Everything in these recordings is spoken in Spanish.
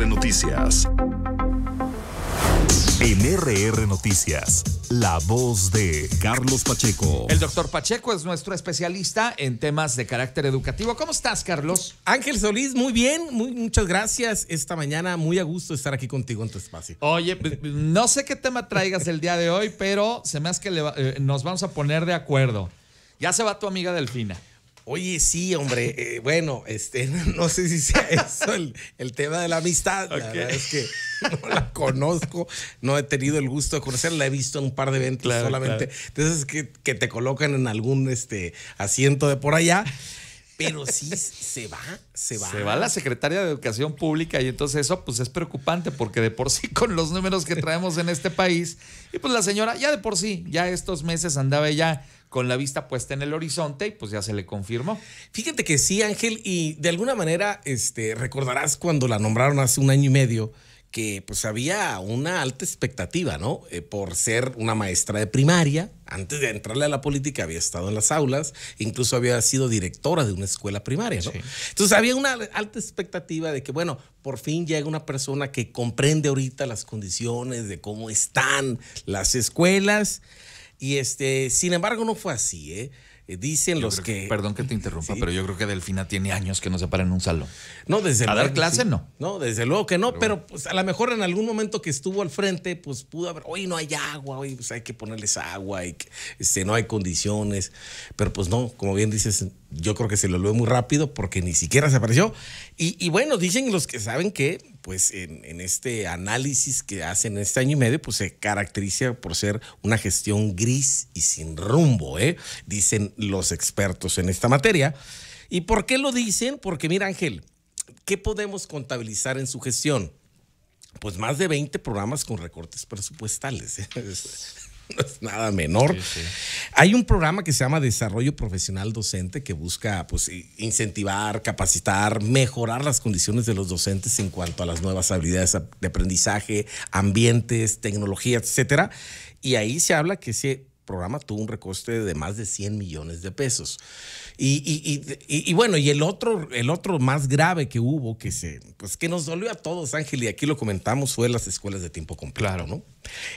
RR Noticias. En RR Noticias, la voz de Carlos Pacheco. El doctor Pacheco es nuestro especialista en temas de carácter educativo. ¿Cómo estás, Carlos? Ángel Solís, muy bien, muchas gracias. Esta mañana muy a gusto estar aquí contigo en tu espacio. Oye, no sé qué tema traigas el día de hoy, pero se me hace que nos vamos a poner de acuerdo. Ya se va tu amiga Delfina. Oye, sí, hombre, bueno, no sé si sea eso el tema de la amistad. Okay. La verdad es que no la conozco, no he tenido el gusto de conocerla, la he visto en un par de eventos, claro, solamente. Claro. Entonces que te colocan en algún asiento de por allá. Pero sí, se va. Se va la Secretaría de Educación Pública y entonces eso pues es preocupante porque de por sí con los números que traemos en este país y pues la señora ya de por sí, ya estos meses andaba ya con la vista puesta en el horizonte y pues ya se le confirmó. Fíjate que sí, Ángel, y de alguna manera recordarás cuando la nombraron hace 1 año y medio que pues había una alta expectativa, ¿no? Por ser una maestra de primaria. Antes de entrarle a la política había estado en las aulas, incluso había sido directora de una escuela primaria, ¿no? Sí. Entonces había una alta expectativa de que, bueno, por fin llega una persona que comprende ahorita las condiciones de cómo están las escuelas y sin embargo no fue así, ¿eh? Dicen los que... Perdón que te interrumpa, sí, pero yo creo que Delfina tiene años que no se para en un salón. No, desde luego. ¿A dar clase? Sí. No. No, desde luego que no, pero pues, a lo mejor en algún momento que estuvo al frente, pues pudo haber, oye, no hay agua, oye, pues hay que ponerles agua, y que, no hay condiciones, pero pues no, como bien dices, yo creo que se lo olvidó muy rápido porque ni siquiera se apareció. Y bueno, dicen los que saben que, pues en este análisis que hacen este 1 año y medio, pues se caracteriza por ser una gestión gris y sin rumbo, ¿eh? Dicen los expertos en esta materia. ¿Y por qué lo dicen? Porque mira, Ángel, ¿qué podemos contabilizar en su gestión? Pues más de 20 programas con recortes presupuestales, ¿eh? No es nada menor. Sí, sí. Hay un programa que se llama Desarrollo Profesional Docente que busca pues, incentivar, capacitar, mejorar las condiciones de los docentes en cuanto a las nuevas habilidades de aprendizaje, ambientes, tecnología, etcétera. Y ahí se habla que ese programa tuvo un recorte de más de 100 millones de pesos. Y bueno, y el otro más grave que hubo, que nos dolió a todos, Ángel, y aquí lo comentamos, fue las escuelas de tiempo completo. Claro, ¿no?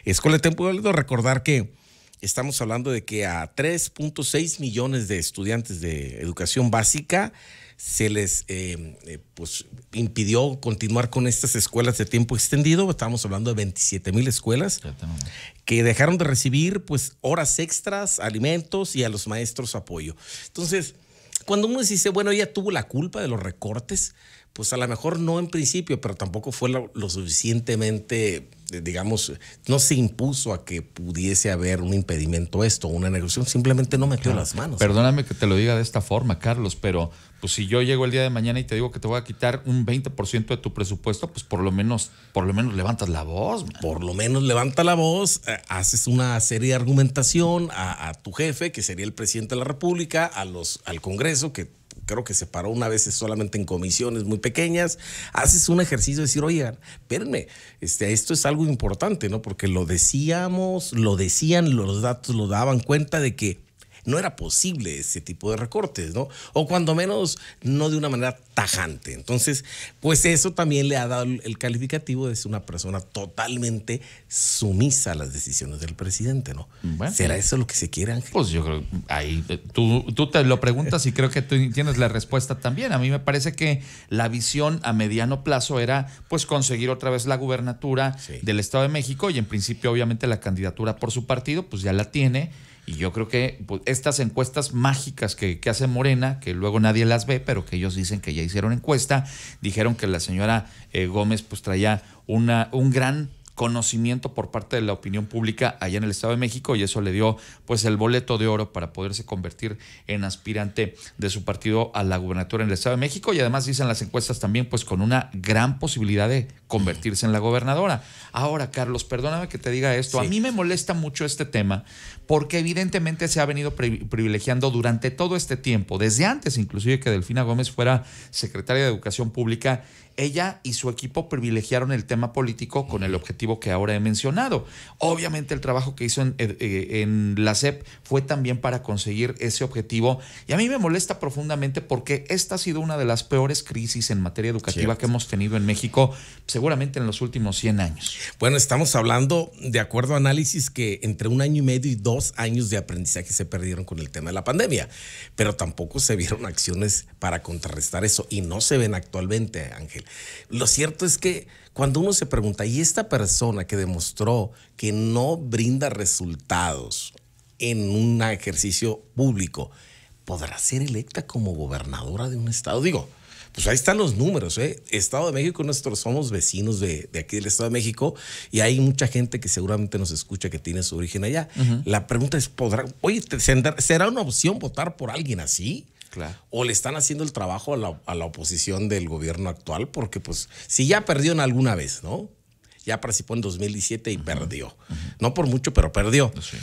Escuela de tiempo completo, recordar que estamos hablando de que a 3.6 millones de estudiantes de educación básica se les pues, impidió continuar con estas escuelas de tiempo extendido. Estamos hablando de 27,000 escuelas que dejaron de recibir pues, horas extras, alimentos y a los maestros apoyo. Entonces, cuando uno dice, bueno, ella tuvo la culpa de los recortes, pues a lo mejor no en principio, pero tampoco fue lo suficientemente, digamos, no se impuso a que pudiese haber un impedimento a esto, una negociación, simplemente no metió las manos. Perdóname que te lo diga de esta forma, Carlos, pero pues si yo llego el día de mañana y te digo que te voy a quitar un 20% de tu presupuesto, pues por lo menos levantas la voz, man. Por lo menos levanta la voz, haces una serie de argumentación a tu jefe, que sería el presidente de la República, al Congreso, que creo que se paró una vez solamente en comisiones muy pequeñas, haces un ejercicio de decir, oigan, espérenme, esto es algo importante, ¿no? Porque lo decíamos, lo decían, los datos lo daban cuenta de que no era posible ese tipo de recortes, ¿no? O cuando menos, no de una manera tajante. Entonces, pues eso también le ha dado el calificativo de ser una persona totalmente sumisa a las decisiones del presidente, ¿no? Bueno, ¿será eso lo que se quiere, Ángel? Pues yo creo que ahí tú te lo preguntas y creo que tú tienes la respuesta también. A mí me parece que la visión a mediano plazo era pues conseguir otra vez la gubernatura, sí, del Estado de México y en principio obviamente la candidatura por su partido pues ya la tiene. Y yo creo que pues, estas encuestas mágicas que hace Morena, que luego nadie las ve, pero que ellos dicen que ya hicieron encuesta, dijeron que la señora Gómez pues traía un gran conocimiento por parte de la opinión pública allá en el Estado de México y eso le dio pues el boleto de oro para poderse convertir en aspirante de su partido a la gubernatura en el Estado de México y además dicen las encuestas también pues con una gran posibilidad de convertirse en la gobernadora. Ahora, Carlos, perdóname que te diga esto, sí, a mí me molesta mucho este tema porque evidentemente se ha venido privilegiando durante todo este tiempo, desde antes inclusive que Delfina Gómez fuera secretaria de Educación Pública, ella y su equipo privilegiaron el tema político con el objetivo directivo que ahora he mencionado. Obviamente el trabajo que hizo en la SEP fue también para conseguir ese objetivo, y a mí me molesta profundamente porque esta ha sido una de las peores crisis en materia educativa que hemos tenido en México seguramente en los últimos 100 años. Bueno, estamos hablando, de acuerdo a análisis, que entre 1 año y medio y 2 años de aprendizaje se perdieron con el tema de la pandemia, pero tampoco se vieron acciones para contrarrestar eso y no se ven actualmente, Ángel. Lo cierto es que cuando uno se pregunta, ¿y esta persona que demostró que no brinda resultados en un ejercicio público podrá ser electa como gobernadora de un estado? Digo, pues ahí están los números, ¿eh? Estado de México, nosotros somos vecinos de aquí del Estado de México, y hay mucha gente que seguramente nos escucha que tiene su origen allá. La pregunta es, ¿podrá, oye, será una opción votar por alguien así? Claro. O le están haciendo el trabajo a la oposición del gobierno actual, porque pues si ya perdieron alguna vez, ¿no? Ya participó en 2017 y perdió. No por mucho, pero perdió. Sí.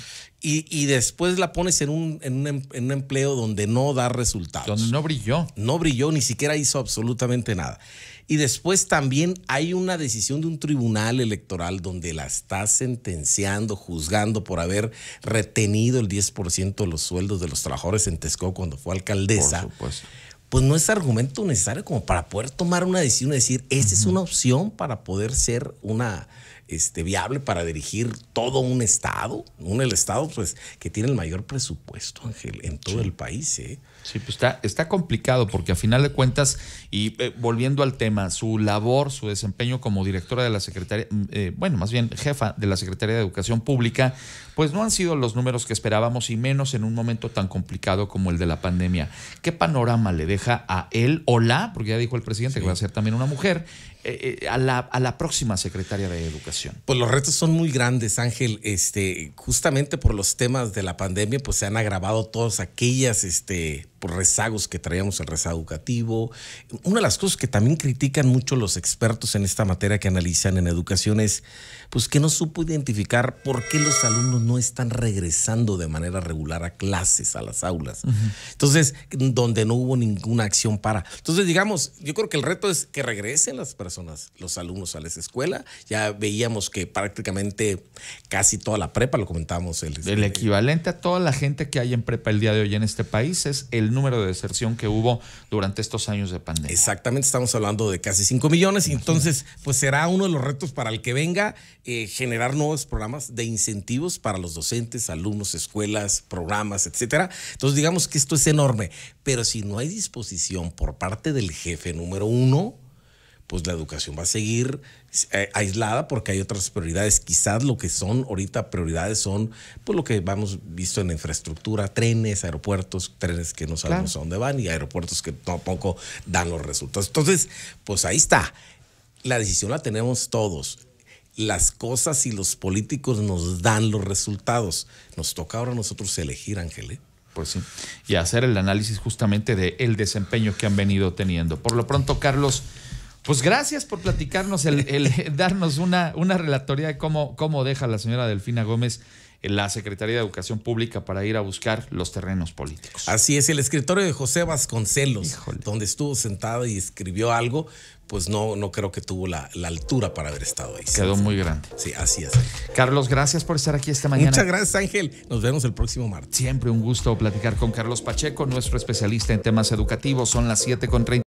Y después la pones en un empleo donde no da resultados. Donde no brilló. No brilló, ni siquiera hizo absolutamente nada. Y después también hay una decisión de un tribunal electoral donde la está sentenciando, juzgando por haber retenido el 10% de los sueldos de los trabajadores en Tesco cuando fue alcaldesa. Por supuesto. Pues no es argumento necesario como para poder tomar una decisión y decir, esta es una opción para poder ser una viable para dirigir todo un estado, el estado pues que tiene el mayor presupuesto, Ángel, en todo el país, ¿eh? Sí, pues está complicado porque a final de cuentas, y volviendo al tema, su labor, su desempeño como directora de la Secretaría, bueno, más bien jefa de la Secretaría de Educación Pública, pues no han sido los números que esperábamos, y menos en un momento tan complicado como el de la pandemia. ¿Qué panorama le deja a él o la, porque ya dijo el presidente que va a ser también una mujer, a la próxima secretaria de Educación? Pues los retos son muy grandes, Ángel. Justamente por los temas de la pandemia, pues se han agravado todas aquellas por rezagos que traíamos, el rezago educativo. Una de las cosas que también critican mucho los expertos en esta materia que analizan en educación es pues que no supo identificar por qué los alumnos no están regresando de manera regular a clases, a las aulas. Entonces, donde no hubo ninguna acción para. Entonces, digamos, yo creo que el reto es que regresen las personas, los alumnos a las escuelas. Ya veíamos que prácticamente casi toda la prepa, lo comentábamos. El equivalente a toda la gente que hay en prepa el día de hoy en este país es el número de deserción que hubo durante estos años de pandemia. Exactamente, estamos hablando de casi 5 millones. Entonces, pues será uno de los retos para el que venga, generar nuevos programas de incentivos para los docentes, alumnos, escuelas, programas, etcétera. Entonces, digamos que esto es enorme, pero si no hay disposición por parte del jefe número 1, pues la educación va a seguir aislada porque hay otras prioridades. Quizás lo que son ahorita prioridades son pues lo que hemos visto en infraestructura, trenes, aeropuertos, trenes que no sabemos a dónde van, y aeropuertos que tampoco dan los resultados. Entonces, pues ahí está. La decisión la tenemos todos. Las cosas y los políticos nos dan los resultados. Nos toca ahora a nosotros elegir, Ángel, ¿eh? Pues sí, y hacer el análisis justamente del desempeño que han venido teniendo. Por lo pronto, Carlos, pues gracias por platicarnos, darnos una relatoría de cómo deja la señora Delfina Gómez en la Secretaría de Educación Pública para ir a buscar los terrenos políticos. Así es, el escritorio de José Vasconcelos, donde estuvo sentado y escribió algo, pues no creo que tuvo la altura para haber estado ahí. Quedó muy grande. Sí, así es. Carlos, gracias por estar aquí esta mañana. Muchas gracias, Ángel. Nos vemos el próximo martes. Siempre un gusto platicar con Carlos Pacheco, nuestro especialista en temas educativos. Son las 7:30.